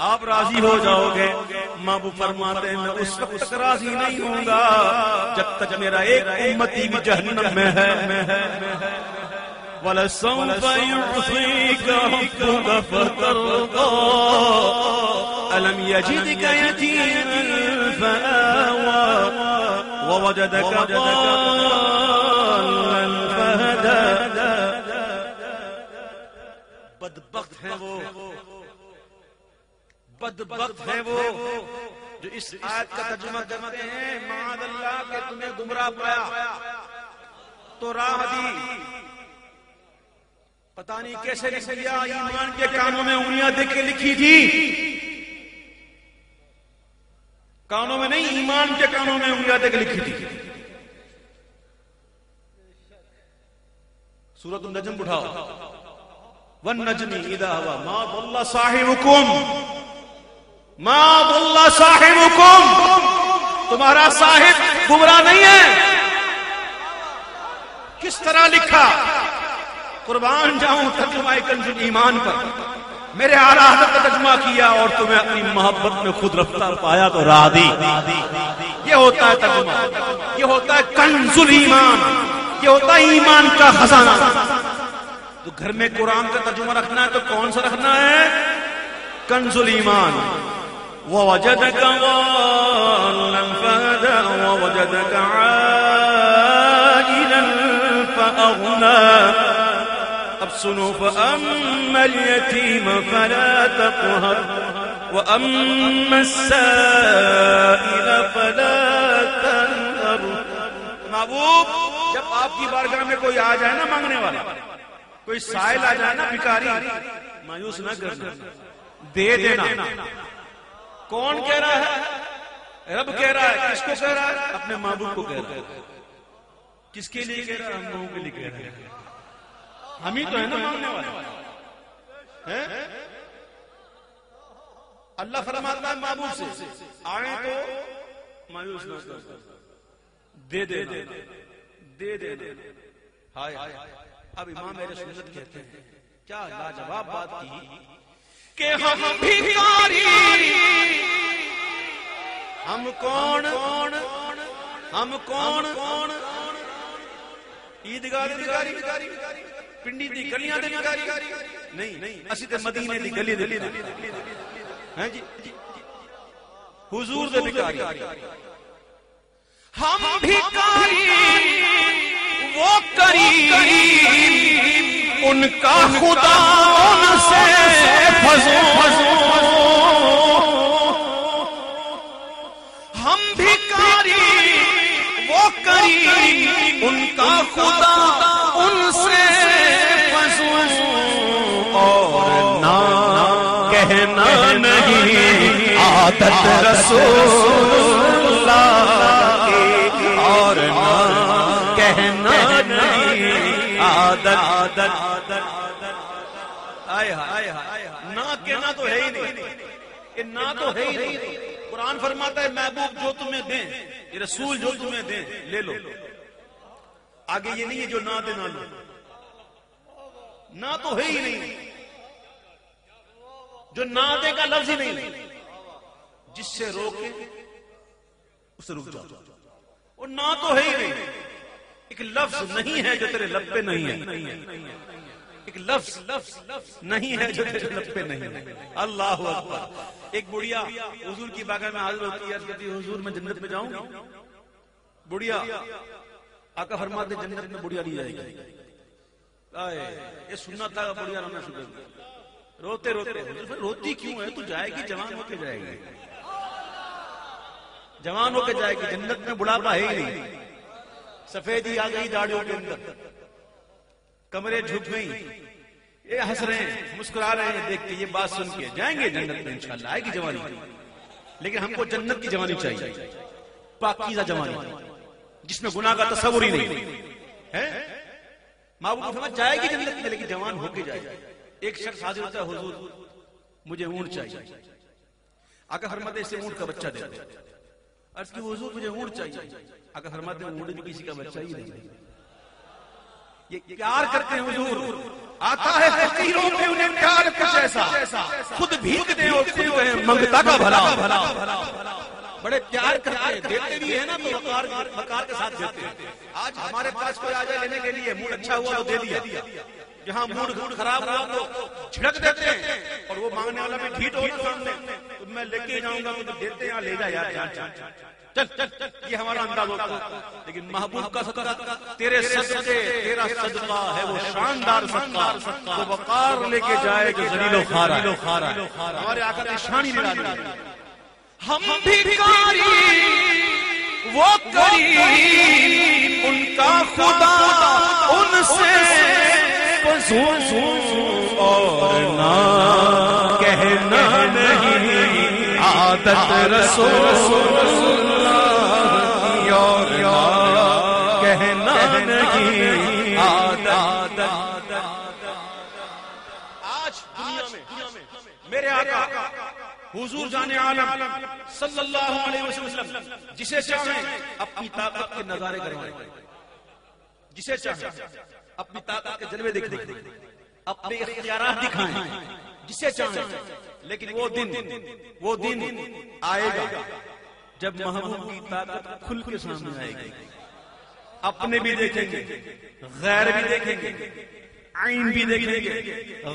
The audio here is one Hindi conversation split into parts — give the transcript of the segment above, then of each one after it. आप राजी हो जाओगे। महबू फरमाते हैं मैं उस वक्त तक राजी नहीं होऊंगा जब तक मेरा एक उम्मती भी जहन्नम में है। ولسوف يعطيك ربك فترضى ألم يجدك يتيما فآوى ووجدك ضالا فهدى। बदबख्त है वो, बदबख्त है वो जो इस आयत का तर्जुमा करते हैं माअल्लाह के तुम्हें गुमराह पाया तो राह दी, पता नहीं कैसे कैसे लिया, ईमान के कानों में उंगलियां देख के लिखी थी, कानों में नहीं ईमान के कानों में उंगलियां देख लिखी थी। सूरत नजम उठाओ, वन नजमी इदा हवा मा वल्ला साहिबुकुम मा वल्ला साहिबुकुम, तुम्हारा साहिब गुमराह नहीं है। किस तरह लिखा, कुर्बान जाऊं तर्जुमा कंजुल ईमान पर, मेरे आला हजरत का तर्जुमा किया और तुम्हें अपनी मोहब्बत में खुद रफ्तार पाया तो राह दी। ये होता है तर्जुमा, ये होता है कंजुल ईमान, ये होता है ईमान का खजाना। तो घर में कुरान का तर्जुमा रखना है तो कौन सा रखना है? कंजुल ईमान। ववजदक ضالا فهدى ووجدक عائلا فأغنى सुनो فأما اليتيم فلا تقهر وأما السائل فلا تنهر। महबूब जब आपकी बारगाह में कोई आ जाए ना मांगने वाला, कोई साइल आ जाए ना भिखारी, मायूस न करना, दे देना। कौन कह रहा है? रब कह रहा है। किसको कह रहा है? अपने महबूब को कह रहा है। किसके लिए कह रहा है? हम लोगों के लिए कह रहा है। हम ही तो है ना मांगने वाले। अल्लाह फरमाता है महबूब से आए तो मायूस न करो, दे दे दे दे दे दे। हाय अब इमाम मेरे सुन्नत कहते हैं क्या लाजवाब बात की कि हम भिखारी, हम कौन, हम कौन, ईदगाह भिखारी, पिंडी दी गलियां दे भिखारी नहीं, असि ते मदीने दी गली दे भिखारी हैं जी, हुजूर दे भिखारी। हम भिखारी वो करीब उनका खुदा उनसे फजो। हम भिखारी वो करीब उनका खुदा उनसे कहना नहीं आदत रसूलुल्लाह की, और ना कहना नहीं आदत आदत आदत। आय हाय हाय, ना कहना तो है ही नहीं, ना तो है ही नहीं। कुरान फरमाता है महबूब जो तुम्हें दें, ये रसूल जो तुम्हें दें ले लो। आगे ये नहीं है जो ना दे ना लो, ना तो है ही नहीं। जो ना दे का लफ्ज ही नहीं, जिससे रोके उससे रुक जाओ। और ना तो है ही नहीं, एक लफ्ज नहीं है जो तेरे लब पे नहीं है, एक लफ्ज लफ्ज नहीं है जो तेरे लब पे नहीं है। अल्लाह हू अकबर। एक बुढ़िया हुजूर की बारगाह में हाजिर होती है, कहती है हुजूर मैं जन्नत में जाऊंगी। बुढ़िया आका फरमाते जन्नत में बुढ़िया नहीं जाएगी। ये सुनना था बुढ़िया रोना शुरू कर, रोते रोते रोती क्यों है? तू जाएगी, जवान होके जाएगी, जवान होके जाएगी। जन्नत में बुढ़ापा है ही नहीं। सफेदी आ गई दाढ़ियों के अंदर, कमरे झुक गई। ये हंस रहे हैं, मुस्कुरा रहे हैं, देख के ये बात सुन के जाएंगे जन्नत में इंशाल्लाह, आएगी जवानी। लेकिन हमको जन्नत की जवानी चाहिए, पाकीज़ा जवानी जिसमें गुनाह का तस्वुर ही नहीं है। महबूब समझ जाएगी जन्नत में, लेकिन जवान होके जाएगी। एक शख्स हाजिर होता है, हुजूर मुझे ऊंट चाहिए। आका फरमाते इसे ऊंट का बच्चा दे दो। अर्ज की हुजूर मुझे ऊंट चाहिए। आका फरमाते ऊंट भी किसी का बच्चा ही नहीं। ये प्यार करते हैं हुजूर, आता है फकीरों में उन्हें प्यार कुछ ऐसा, खुद भीखते और खुद मंगता का भला। बड़े प्यार करते हैं, देते भी है ना, तो वकार के साथ देते हैं। आज हमारे पास कोई आ जाए लेने के लिए, मूड अच्छा हुआ तो दे दिया, जहाँ मूड खराब हुआ तो छिड़क देते हैं, और वो मांगने वाला भी ढीठ हो सामने, तो मैं लेके जाऊंगा, मुझे देते यहाँ ले जा यार, चल चल, ये हमारा अंदाज होता है। लेकिन महबूब का सदका, तेरे सदके तेरा सदका है वो शानदार सदका, वो वकार लेके जाए जो जलीलो खारा है। हमारे आका ने शानी निराली, हम भिखारी वो करीम, उनका खुदा उनसे वजूद और ना कहना नहीं, आदत रसूल कहना नहीं आदत। आज दुनिया में मेरे आका हुजूर जाने आलम सल्लल्लाहु अलैहि वसल्लम जिसे चाहे अपनी ताकत के नजारे करवाए, जिसे चाहे अपनी ताकत के जलवे दिखाएं, अपने इख्तियारात दिखाएं, जिसे चाहे। लेकिन वो दिन आएगा जब महबूब की ताकत खुल के सामने आएगी, अपने भी देखेंगे, गैर भी देखेंगे, आइन भी देखेंगे,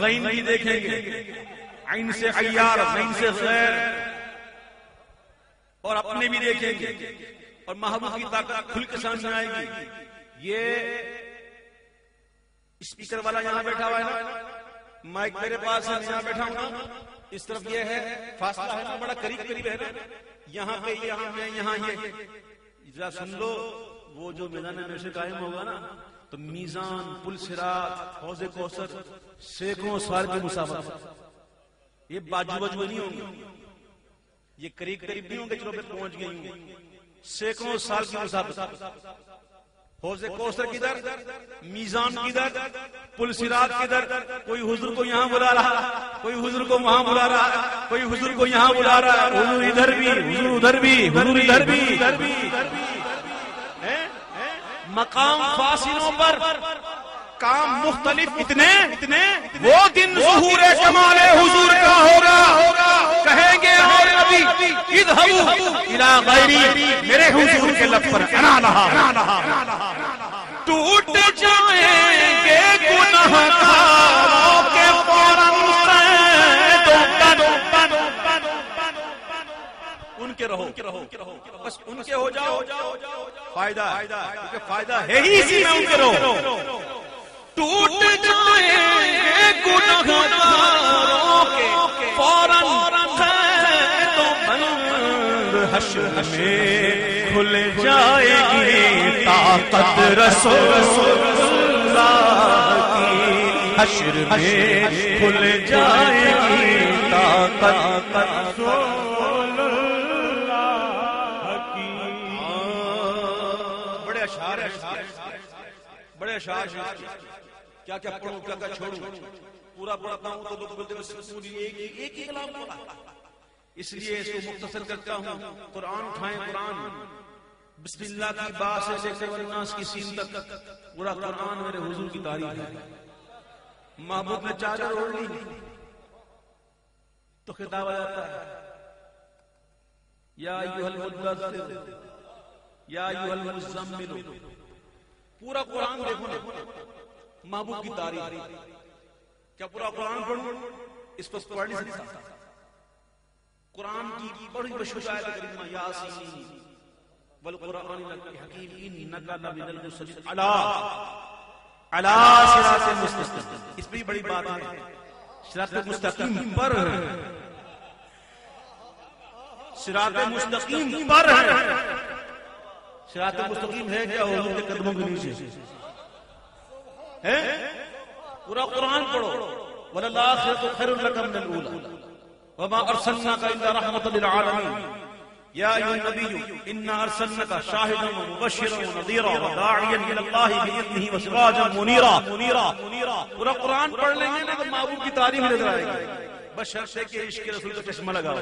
गैन भी देखेंगे, आइन से अय्यार, गैन से गैर, और अपने भी देखेंगे, और महबूब की ताकत खुल के सामने आएगी। ये स्पीकर वाला यहाँ बैठा हुआ है ना, माइक मेरे पास है, यहाँ बैठा हूँ ना, इस तरफ ये है, फासला है ना, बड़ा करीब करीब है ना, यहाँ पे यहाँ जरा सुन लो। वो जो मैदान में से कायम होगा ना, तो मीजान, पुल सिरात, हौज़े कौसर, सैकड़ों साल की मुसाफत, ये बाजू बाजू नहीं होंगे, ये करीब करीब नहीं होंगे, चलो पे पहुंच गए होंगे। सैकड़ों साल की मुसाफत, हौज़े कौसर किधर, मीजान किधर, पुल सिरात किधर। कोई हुजूर को यहाँ बुला रहा, कोई हुजूर को वहाँ बुला रहा, कोई हुजूर को यहाँ बुला रहा, हुजूर इधर भी, हुजूर उधर भी, हुजूर इधर भी। मकाम फासिलों पर काम मुख्तलिफ, इतने वो दिन ज़ुहूरे कमाले हुजूर का होगा। कहेंगे और अभी इधहू इला गैरी, मेरे हुजूर के लब पर कना रहा, टूट जाएंगे गुनाह के फौरन उनके रहो, बस उनके हो जाओ, फायदा है ही इसी में, उनके रहो। टूट जाएंगे गुनाहों के फौरन तो हश्र में खुल जाएगी ताकत रसूलुल्लाह की, हश्र में खुल जाएगी ताकत रसूलुल्लाह की। बड़े अशआर क्या पढ़ूं, क्या छोड़ूं, पूरा पढ़ता हूं तो लोग बोलते हैं एक ही कलाम बोला, इसलिए इसको मुख्तसर करता हूँ। कुरान उठाएं, कुरान बिस्मिल्लाह की बात से लेकर वन्नास की सीन तक पूरा कुरान मेरे हुजूर की तारीफ है। महबूब ने चादर ओढ़ ली तो खिताब आता है, या अय्युहल मुद्दस्सिर, या अय्युहल मुज़्ज़म्मिल। पूरा कुरान देखो, महबूब की तारीफ। क्या पूरा कुरान पढ़ूं? इसको पढ़ नहीं सकता। कुरान की बड़ी मशहूर आयत करीमा, यासीन वल कुरान हकीम इन्नका लमिनल मुरसलीन अला सिरातिल मुस्तकीम। इसमें बड़ी बात है, सिरातिल मुस्तकीम पर, सिरातिल मुस्तकीम पर है। सिरातिल मुस्तकीम है क्या? हुजूर के कदमों के नीचे है। पूरा कुरान पढ़ो, वल आखिरतु खैरुल लक मिनल ऊला वमा अर्सलनाका इल्ला रहमतल लिल आलमीन। या अय्युहन नबिय्यु इन्ना अर्सलनाका शाहिदन व मुबश्शिरन व नज़ीरा व दाइयन इलल्लाहि बिइज़्निहि व सिराजन मुनीरा। पूरा कुरान पढ़ लेंगे ना तो महबूब की तारीफ नजर आएगी, बशर्ते कि इश्क रसूल का चश्मा लगाओ।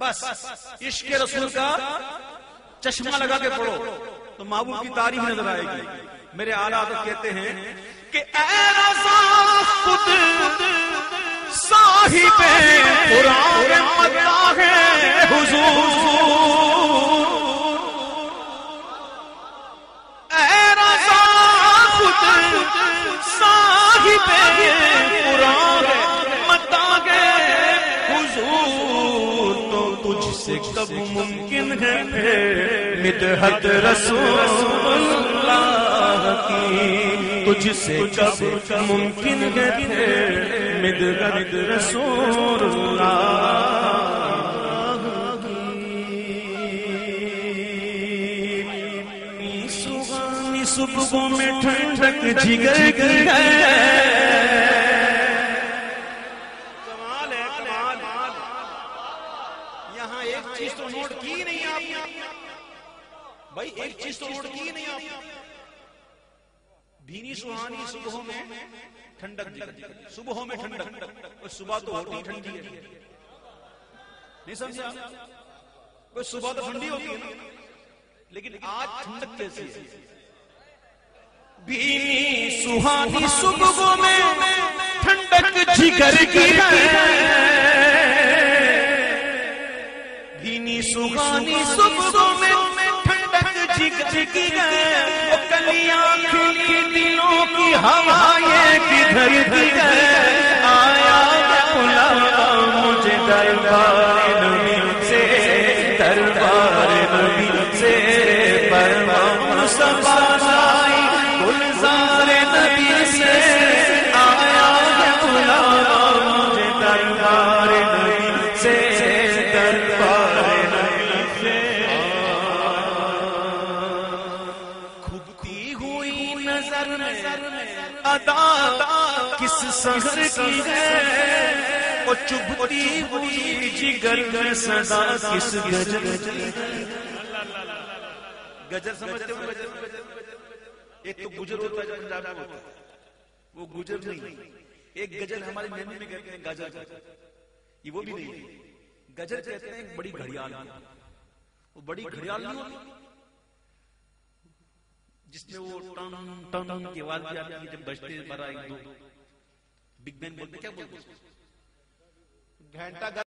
बस इश्क रसूल का चश्मा लगा के पढ़ो तो महबूब की तारीफ नजर आएगी। मेरे आला तो कहते हैं कि ऐ रज़ा खुद साहिबे पुराने मदाह हुजूर, ऐ रज़ा खुद साहिबे पुराने मदाह हुजूर, तो तुझसे कब मुमकिन है मिदहत रसूलुल्लाह, तुझसे कब मुमकिन है मिदहत रसूलुल्लाह की। सुहानी सुबहों में ठंडक जिगर की है, कमाल है कमाल। यहाँ एक चीज तो नोट की नहीं आपने भाई, एक चीज तो नोट की नहीं आपने। भीनी सुहानी सुबहों में ठंडक, सुबहों में ठंडक, और सुबह तो होती ही ठंडी है, नहीं समझे आप? सुबह तो ठंडी होती है ना, लेकिन आज ठंडक कैसी है? भीनी सुहानी सुबहों में ठंडक जिगर की है, भीनी सुहानी सुबहों में ठंडक जिगर की है, कलियां खिली दिलों की हवाएं किधर गए, आया बुलावा मुझे दरबार नबी से, दरबार नबी से परवान सबाई गुलजार नबी से, आया बुलावा मुझे दरबार नबी से, दरबार नबी से। अदा किस सहर की है, और चुभती हुई जिगर में सदा किस गजल की है। गजल समझते हो? एक तो गुजर होता है पंजाब में, वो गुजर नहीं। एक गजल हमारे नैनी में कहते हैं गजल, ये वो भी नहीं। गजल कहते हैं एक बड़ी घड़ियाल, वो बड़ी घड़ियाल नहीं होती जिसमें वो टन टन की आवाज भी आती है जब बजते हैं, एक दो बिग बैंग बोलते क्या बोलते हैं, घंटा।